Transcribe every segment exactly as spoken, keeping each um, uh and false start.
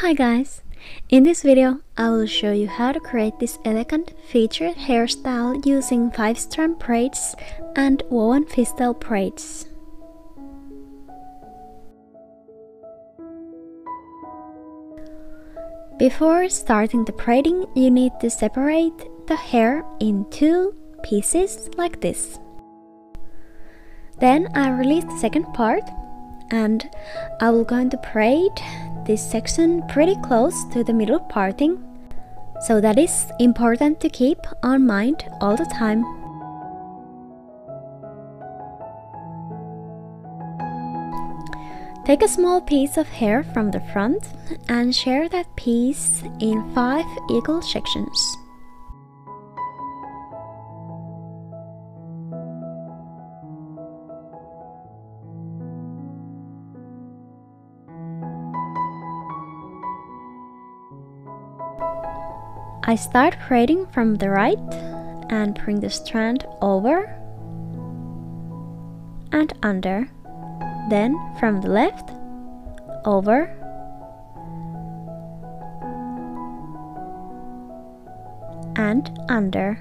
Hi guys! In this video, I will show you how to create this elegant featured hairstyle using five strand braids and woven pistol braids. Before starting the braiding, you need to separate the hair in two pieces like this. Then I release the second part and I will going to braid this section pretty close to the middle parting, so that is important to keep on mind all the time. Take a small piece of hair from the front and share that piece in five equal sections. I start braiding from the right and bring the strand over and under, then from the left, over and under,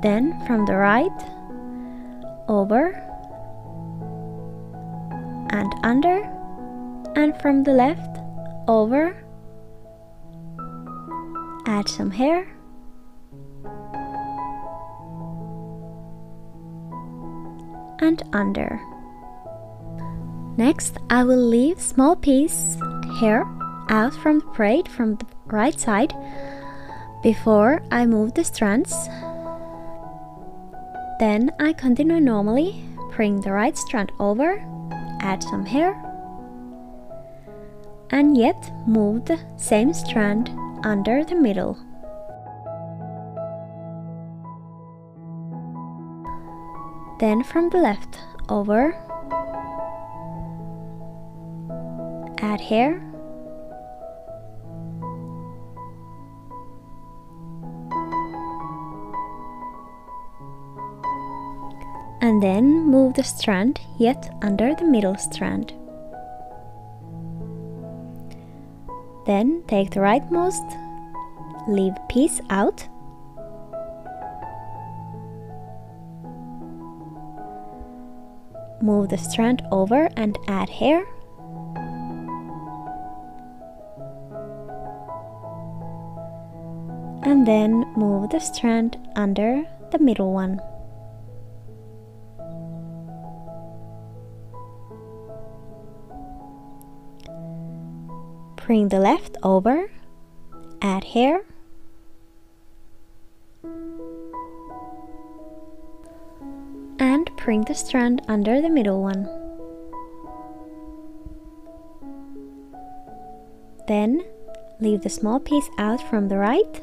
then from the right, over and under, and from the left, over. Add some hair and under. Next, I will leave small piece hair out from the braid from the right side before I move the strands. Then I continue normally, bring the right strand over, add some hair, and yet move the same strand under the middle. Then from the left, over, add hair, and then move the strand yet under the middle strand. Then take the rightmost, leave piece out, move the strand over and add hair, and then move the strand under the middle one. Bring the left over, add hair, and bring the strand under the middle one. Then leave the small piece out from the right,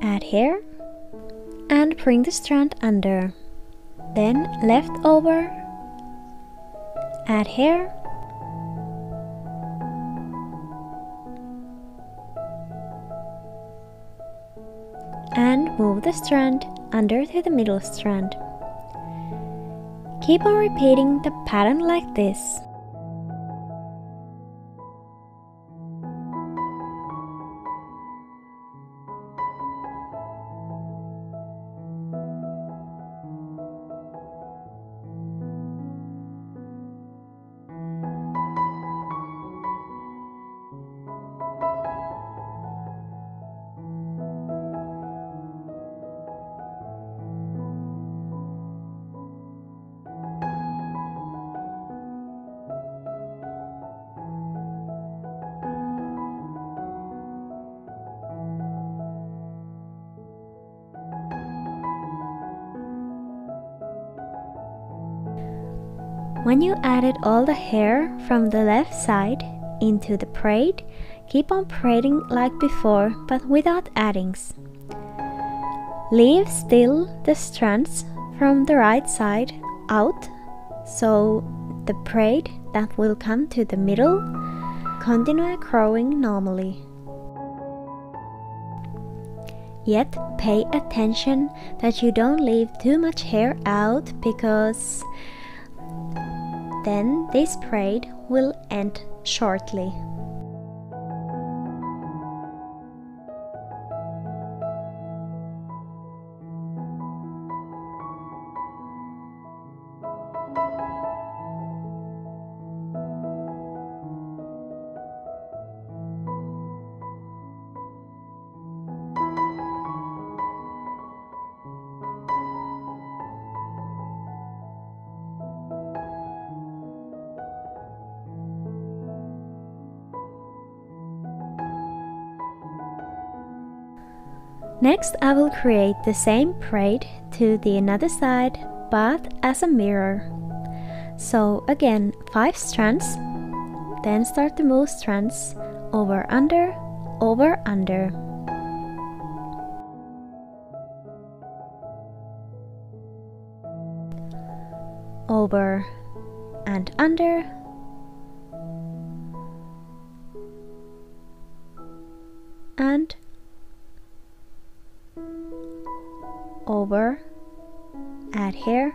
add hair, and bring the strand under. Then left over, add hair, and move the strand under to the middle strand. Keep on repeating the pattern like this. When you added all the hair from the left side into the braid, keep on braiding like before but without addings. Leave still the strands from the right side out, so the braid that will come to the middle continue growing normally. Yet pay attention that you don't leave too much hair out, because Then this parade will end shortly. Next, I will create the same braid to the another side, but as a mirror. So again, five strands, then start to move strands over, under, over, under. Over and under. And over, add here,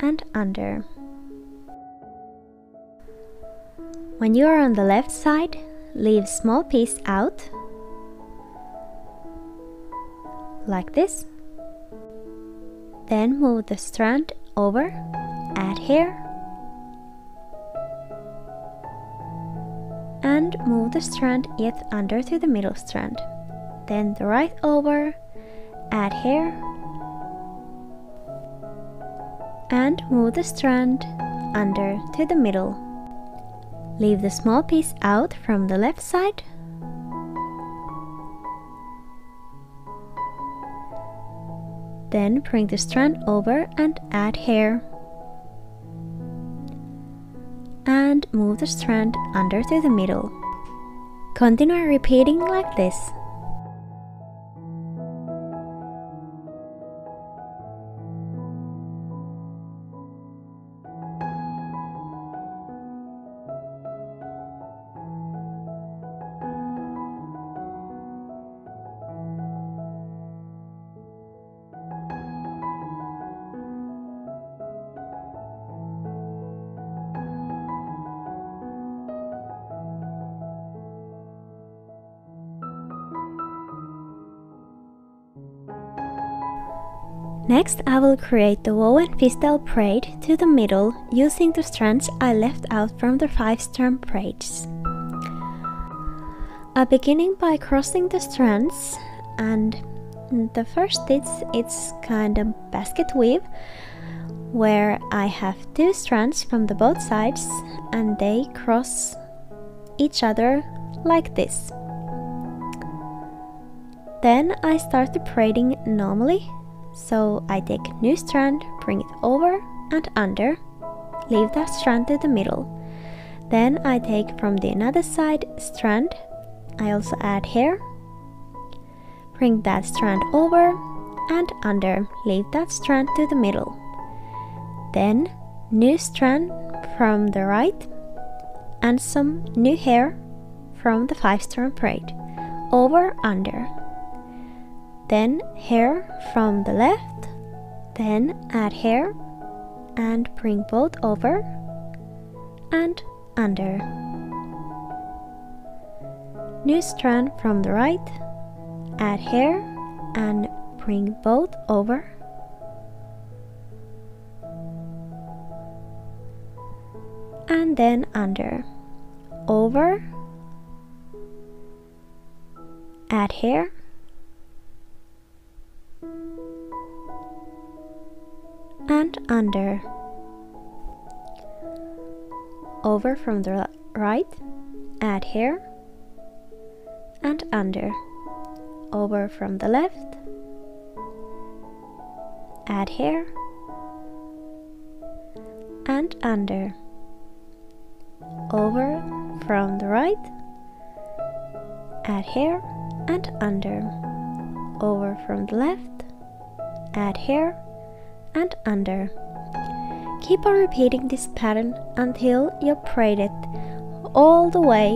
and under. When you are on the left side, leave small piece out, like this. Then move the strand over, add here, and move the strand yet under to the middle strand. Then the right over, add here, and move the strand under to the middle. Leave the small piece out from the left side, then bring the strand over and add here, and move the strand under to the middle. Continue repeating like this. Next, I will create the woven pistol braid to the middle using the strands I left out from the five strand braids. I'm beginning by crossing the strands, and the first stitch it's kind of basket weave where I have two strands from the both sides and they cross each other like this. Then I start the braiding normally. So I take a new strand, bring it over and under, leave that strand to the middle. Then I take from the another side strand, I also add here, bring that strand over and under, leave that strand to the middle. Then new strand from the right and some new hair from the five strand braid, over, under. Then hair from the left, then add hair and bring both over and under. New strand from the right, add hair and bring both over and then under. Over, add hair and under. Over from the right, add here and under. Over from the left, add here and under. Over from the right, add here and under. Over from the left, add here and under. Keep on repeating this pattern until you braid it all the way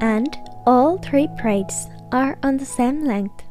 and all three braids are on the same length.